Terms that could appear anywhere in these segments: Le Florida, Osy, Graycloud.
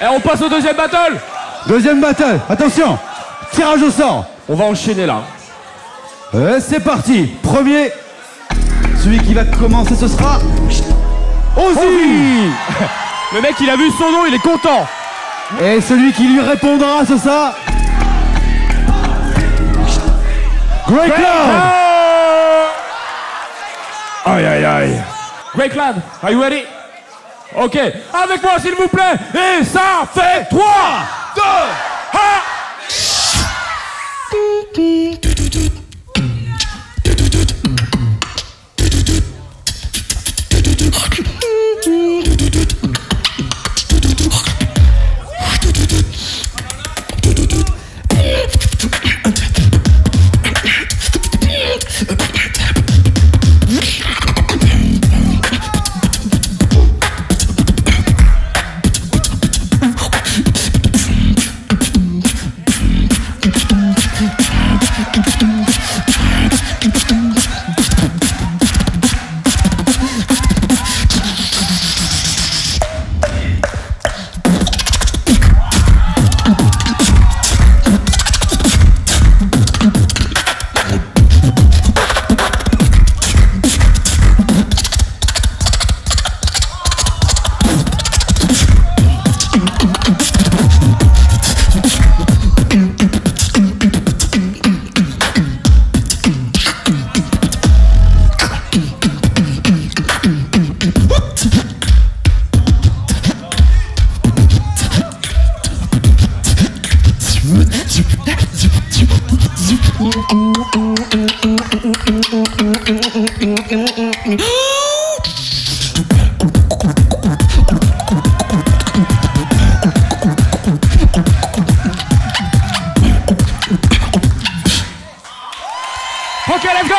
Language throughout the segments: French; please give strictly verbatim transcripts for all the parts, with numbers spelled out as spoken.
Et on passe au deuxième battle. Deuxième battle, attention. Tirage au sort. On va enchaîner là. Et c'est parti. Premier. Celui qui va commencer, ce sera... Osy. Le mec, il a vu son nom, il est content. Et celui qui lui répondra, ce sera... Graycloud. Aïe, aïe, aïe. Graycloud, are you ready? Ok, avec moi s'il vous plaît, et ça fait trois, deux, un... Okay, let's go!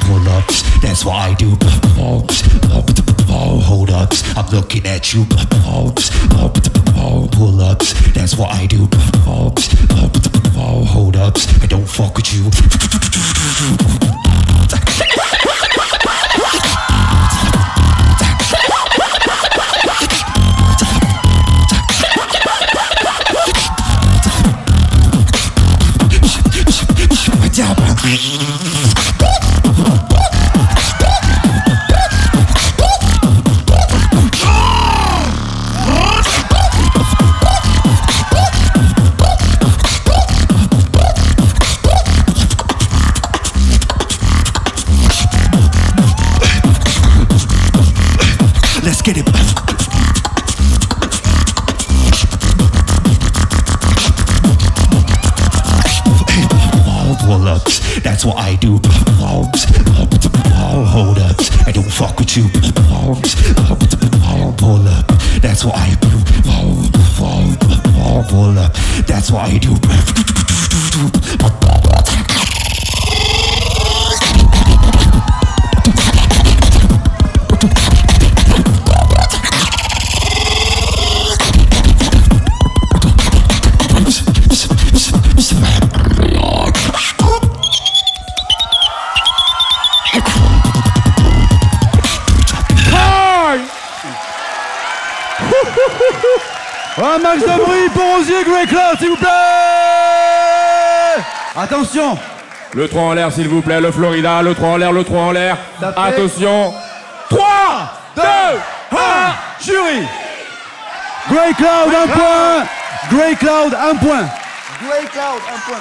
Pull ups, that's what I do. Hold ups, I'm looking at you. Pull ups, that's what I do. Hold ups, I don't fuck with you. Let's get it. That's what I do. Hold up, I don't fuck with you. Pull up, that's what I do. Pull up, that's what I do. Un max de bruit pour Osy et Graycloud, s'il vous plaît. Attention. Le trois en l'air, s'il vous plaît, le Florida. Le trois en l'air, le trois en l'air. Attention. trois, deux, un, jury. Graycloud, un point. Graycloud, un point. Graycloud, un point.